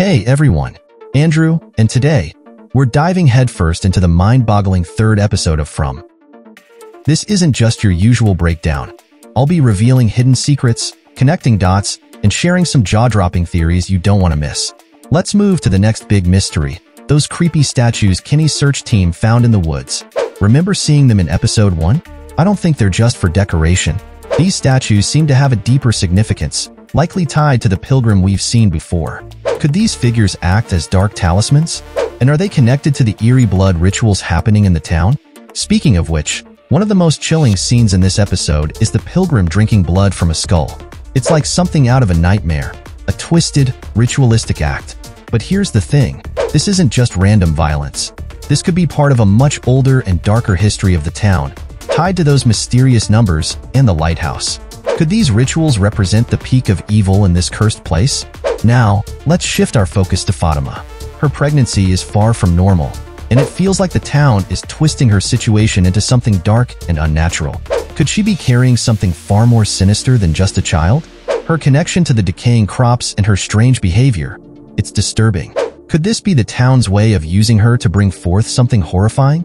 Hey everyone, Andrew, and today, we're diving headfirst into the mind-boggling third episode of From. This isn't just your usual breakdown. I'll be revealing hidden secrets, connecting dots, and sharing some jaw-dropping theories you don't want to miss. Let's move to the next big mystery, those creepy statues Kinney's search team found in the woods. Remember seeing them in Episode 1? I don't think they're just for decoration. These statues seem to have a deeper significance, likely tied to the pilgrim we've seen before. Could these figures act as dark talismans? And are they connected to the eerie blood rituals happening in the town? Speaking of which, one of the most chilling scenes in this episode is the pilgrim drinking blood from a skull. It's like something out of a nightmare, a twisted, ritualistic act. But here's the thing, this isn't just random violence. This could be part of a much older and darker history of the town, tied to those mysterious numbers and the lighthouse. Could these rituals represent the peak of evil in this cursed place? Now, let's shift our focus to Fatima. Her pregnancy is far from normal, and it feels like the town is twisting her situation into something dark and unnatural. Could she be carrying something far more sinister than just a child? Her connection to the decaying crops and her strange behavior, it's disturbing. Could this be the town's way of using her to bring forth something horrifying?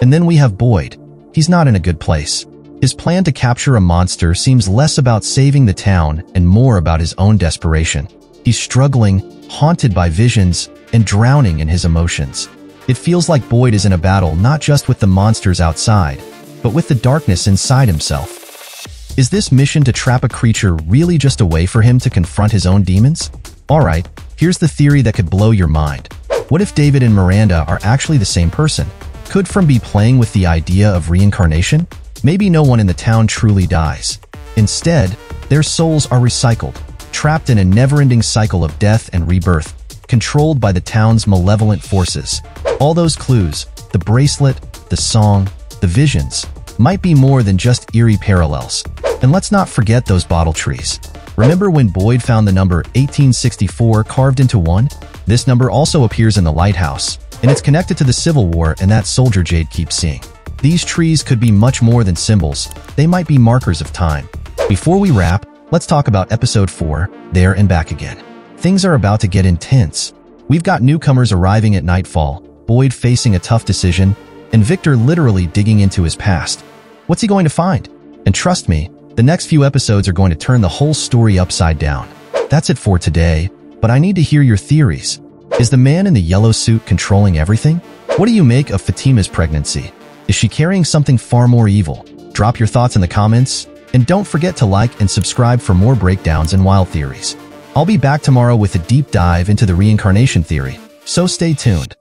And then we have Boyd. He's not in a good place. His plan to capture a monster seems less about saving the town and more about his own desperation. He's struggling, haunted by visions, and drowning in his emotions. It feels like Boyd is in a battle not just with the monsters outside, but with the darkness inside himself. Is this mission to trap a creature really just a way for him to confront his own demons? Alright, here's the theory that could blow your mind. What if David and Miranda are actually the same person? Could From be playing with the idea of reincarnation? Maybe no one in the town truly dies. Instead, their souls are recycled, trapped in a never-ending cycle of death and rebirth, controlled by the town's malevolent forces. All those clues, the bracelet, the song, the visions, might be more than just eerie parallels. And let's not forget those bottle trees. Remember when Boyd found the number 1864 carved into one? This number also appears in the lighthouse, and it's connected to the Civil War and that soldier Jade keeps seeing. These trees could be much more than symbols, they might be markers of time. Before we wrap, let's talk about Episode 4, There and Back Again. Things are about to get intense. We've got newcomers arriving at nightfall, Boyd facing a tough decision, and Victor literally digging into his past. What's he going to find? And trust me, the next few episodes are going to turn the whole story upside down. That's it for today, but I need to hear your theories. Is the man in the yellow suit controlling everything? What do you make of Fatima's pregnancy? Is she carrying something far more evil? Drop your thoughts in the comments, and don't forget to like and subscribe for more breakdowns and wild theories. I'll be back tomorrow with a deep dive into the reincarnation theory, so stay tuned.